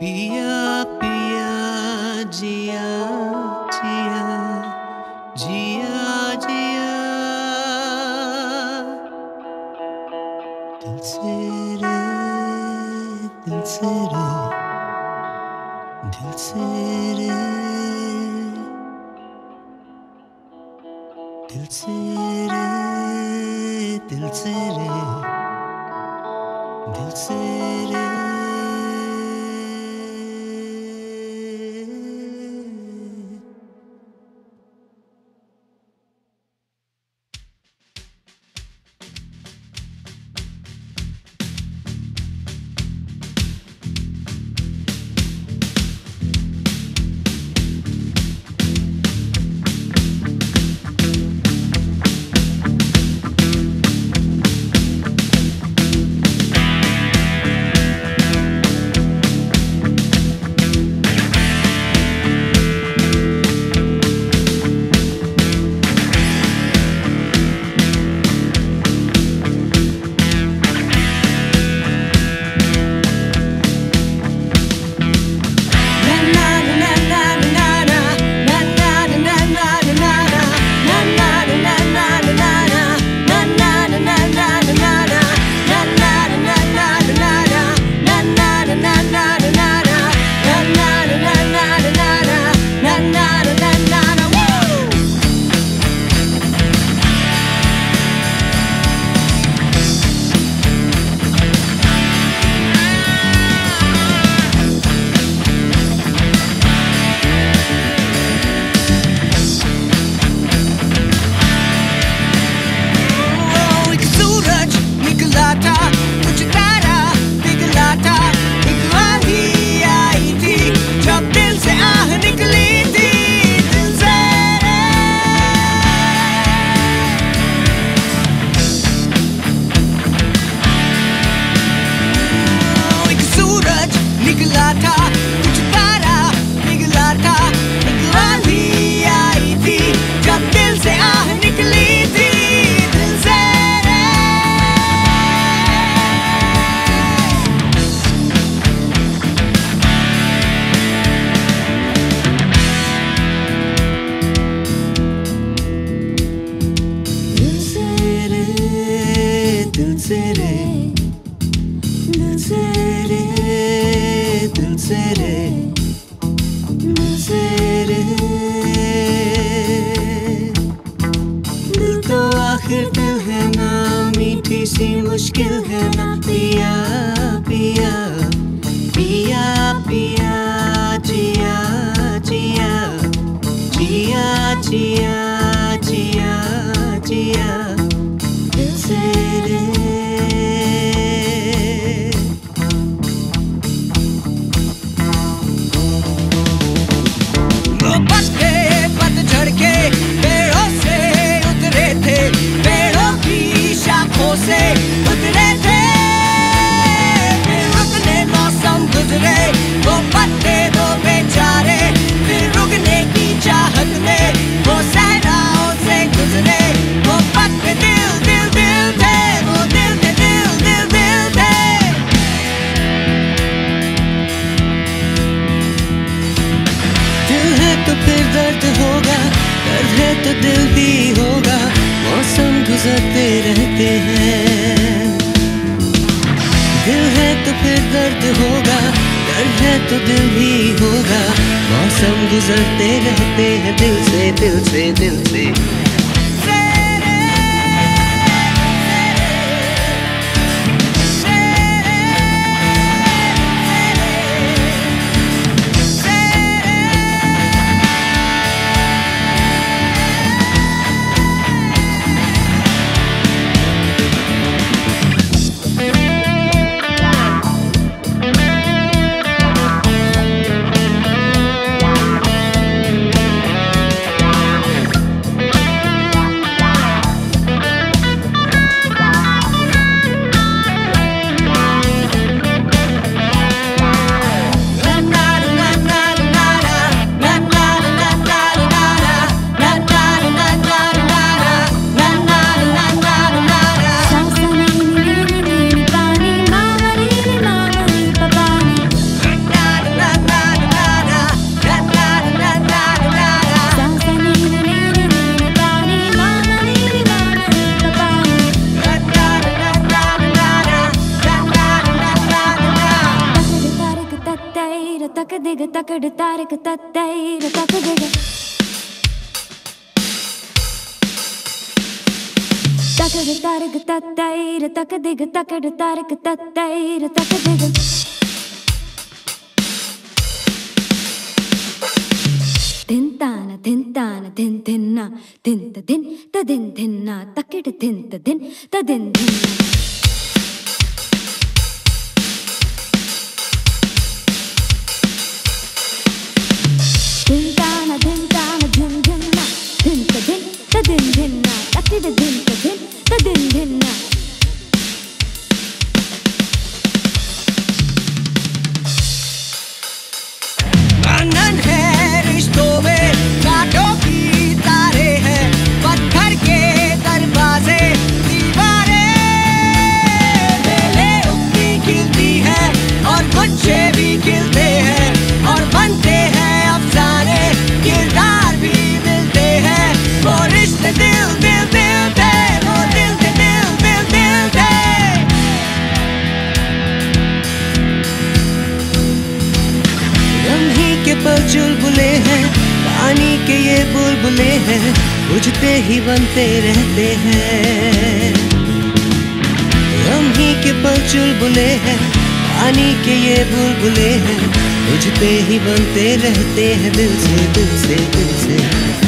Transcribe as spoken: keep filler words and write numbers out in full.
पिया पिया जिया जिया जिया जिया दिल से रे दिल से रे दिल से रे दिल से रे दिल से रे दिल से रे। मुश्किल है ना पिया पिया पिया पिया जिया जिया जिया जिया जिया जिया दिल से रे मोहब्बत के पतझड़ के पेड़ों से उतरे थे पेड़ों की शाखों से तो दिल भी होगा मौसम गुजरते रहते हैं। दिल है तो फिर दर्द होगा दर्द है तो दिल भी होगा मौसम गुजरते रहते हैं। दिल से दिल से दिल से तक देगा तकड़ तारक तत्तैर तक देगा तकड़ तारक तत्तैर तक देगा तकड़ तारक तत्तैर तक देगा दिन ताना दिन ताना दिन दिन ना दिन त दिन त दिन दिन ना तकड़ दिन त दिन त दिन दिन दिन दिन का दिन का दिन दिन ना आनंद है रिश्तों में कांटों की तारे हैं पत्थर के दरवाजे दीवारें बेले उगती खिलती है और गुच्छे भी खिलते हैं और बनते हैं अफसाने किरदार भी मिलते हैं वो रिश्ते दिल चुलबुले हैं पानी के ये बुलबुले हैं बुझते ही बनते रहते हैं रमी के पल चुलबुले हैं पानी के ये बुलबुले हैं बुझते ही बनते रहते हैं दिल से दिल से दिल से।